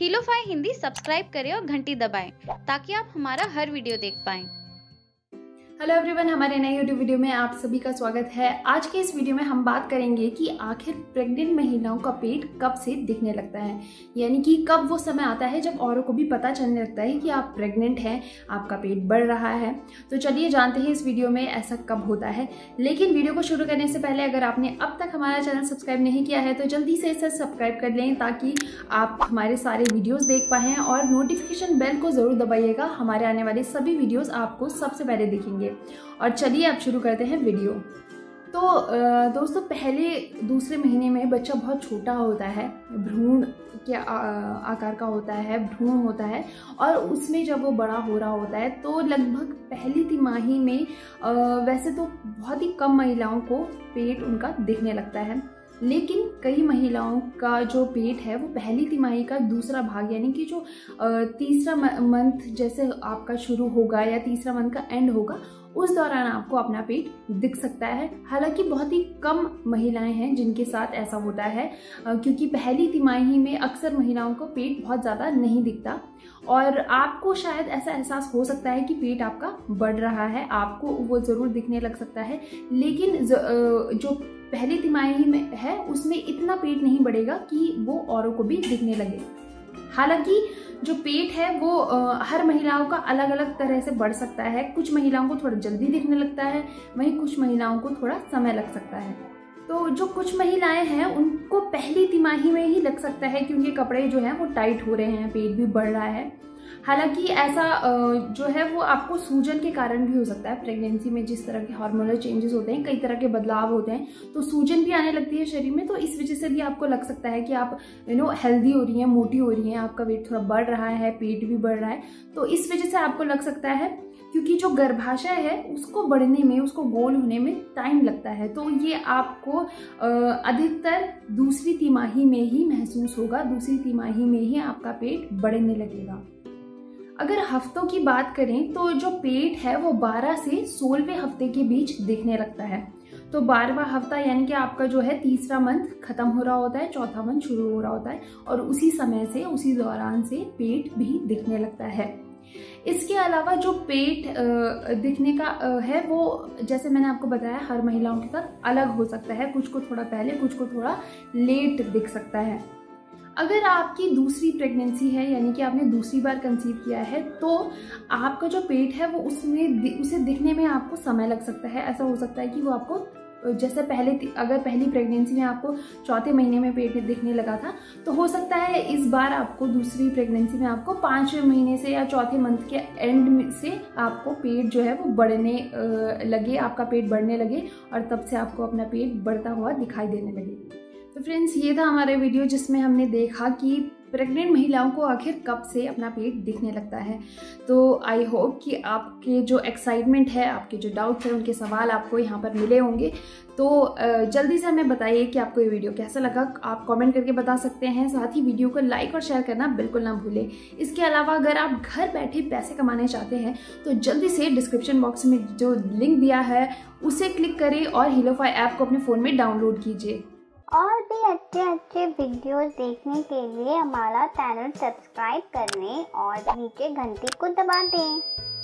हीलोफाई Hindi subscribe करें और घंटी दबाएं ताकि आप हमारा हर वीडियो देख पाएं। हेलो एवरीवन, हमारे नए YouTube वीडियो में आप सभी का स्वागत है। आज के इस वीडियो में हम बात करेंगे कि आखिर प्रेग्नेंट महिलाओं का पेट कब से दिखने लगता है, यानी कि कब वो समय आता है जब औरों को भी पता चलने लगता है कि आप प्रेग्नेंट हैं, आपका पेट बढ़ रहा है। तो चलिए जानते हैं इस वीडियो में ऐसा कब होता है। लेकिन वीडियो को शुरू करने से पहले अगर आपने अब तक हमारा चैनल सब्सक्राइब नहीं किया है तो जल्दी से इसे सब्सक्राइब कर लें ताकि आप हमारे सारे वीडियोज़ देख पाएँ, और नोटिफिकेशन बेल को ज़रूर दबाइएगा, हमारे आने वाले सभी वीडियोज़ आपको सबसे पहले दिखेंगे। और चलिए अब शुरू करते हैं वीडियो। तो दोस्तों, पहले दूसरे महीने में बच्चा बहुत छोटा होता है, भ्रूण के आकार का होता है, भ्रूण होता है, और उसमें जब वो बड़ा हो रहा होता है तो लगभग पहली तिमाही में वैसे तो बहुत ही कम महिलाओं को पेट उनका दिखने लगता है, लेकिन कई महिलाओं का जो पेट है वो पहली तिमाही का दूसरा भाग, यानी कि जो तीसरा मंथ जैसे आपका शुरू होगा या तीसरा मंथ का एंड होगा, उस दौरान आपको अपना पेट दिख सकता है। हालांकि बहुत ही कम महिलाएं हैं जिनके साथ ऐसा होता है, क्योंकि पहली तिमाही में अक्सर महिलाओं को पेट बहुत ज़्यादा नहीं दिखता, और आपको शायद ऐसा एहसास हो सकता है कि पेट आपका बढ़ रहा है, आपको वो ज़रूर दिखने लग सकता है, लेकिन जो पहली तिमाही में है उसमें इतना पेट नहीं बढ़ेगा कि वो औरों को भी दिखने लगे। हालांकि जो पेट है वो हर महिलाओं का अलग अलग तरह से बढ़ सकता है। कुछ महिलाओं को थोड़ा जल्दी दिखने लगता है, वहीं कुछ महिलाओं को थोड़ा समय लग सकता है। तो जो कुछ महिलाएं हैं उनको पहली तिमाही में ही लग सकता है कि उनके कपड़े जो हैं वो टाइट हो रहे हैं, पेट भी बढ़ रहा है। हालांकि ऐसा जो है वो आपको सूजन के कारण भी हो सकता है। प्रेगनेंसी में जिस तरह के हार्मोनल चेंजेस होते हैं, कई तरह के बदलाव होते हैं, तो सूजन भी आने लगती है शरीर में, तो इस वजह से भी आपको लग सकता है कि आप हेल्दी हो रही हैं, मोटी हो रही हैं, आपका वेट थोड़ा बढ़ रहा है, पेट भी बढ़ रहा है, तो इस वजह से आपको लग सकता है। क्योंकि जो गर्भाशय है उसको बढ़ने में, उसको गोल होने में टाइम लगता है, तो ये आपको अधिकतर दूसरी तिमाही में ही महसूस होगा, दूसरी तिमाही में ही आपका पेट बढ़ने लगेगा। अगर हफ्तों की बात करें तो जो पेट है वो 12 से 16वें हफ्ते के बीच दिखने लगता है। तो 12वां हफ्ता यानी कि आपका जो है तीसरा मंथ खत्म हो रहा होता है, चौथा मंथ शुरू हो रहा होता है, और उसी समय से, उसी दौरान से पेट भी दिखने लगता है। इसके अलावा जो पेट दिखने का है वो, जैसे मैंने आपको बताया, हर महिलाओं के साथ अलग हो सकता है, कुछ को थोड़ा पहले, कुछ को थोड़ा लेट दिख सकता है। अगर आपकी दूसरी प्रेगनेंसी है, यानी कि आपने दूसरी बार कंसीव किया है, तो आपका जो पेट है वो उसे दिखने में आपको समय लग सकता है। ऐसा हो सकता है कि वो आपको, जैसे अगर पहली प्रेगनेंसी में आपको चौथे महीने में पेट दिखने लगा था, तो हो सकता है इस बार आपको दूसरी प्रेगनेंसी में आपको 5वें महीने से या चौथे मंथ के एंड से आपको पेट जो है वो बढ़ने लगे, आपका पेट बढ़ने लगे, और तब से आपको अपना पेट बढ़ता हुआ दिखाई देने लगे। तो फ्रेंड्स, ये था हमारा वीडियो जिसमें हमने देखा कि प्रेग्नेंट महिलाओं को आखिर कब से अपना पेट दिखने लगता है। तो आई होप कि आपके जो एक्साइटमेंट है, आपके जो डाउट्स हैं, उनके सवाल आपको यहाँ पर मिले होंगे। तो जल्दी से हमें बताइए कि आपको ये वीडियो कैसा लगा, आप कमेंट करके बता सकते हैं। साथ ही वीडियो को लाइक और शेयर करना बिल्कुल ना भूलें। इसके अलावा अगर आप घर बैठे पैसे कमाने चाहते हैं तो जल्दी से डिस्क्रिप्शन बॉक्स में जो लिंक दिया है उसे क्लिक करें और हीलोफाई ऐप को अपने फ़ोन में डाउनलोड कीजिए। और भी अच्छे अच्छे वीडियोस देखने के लिए हमारा चैनल सब्सक्राइब कर लें और नीचे घंटी को दबा दें।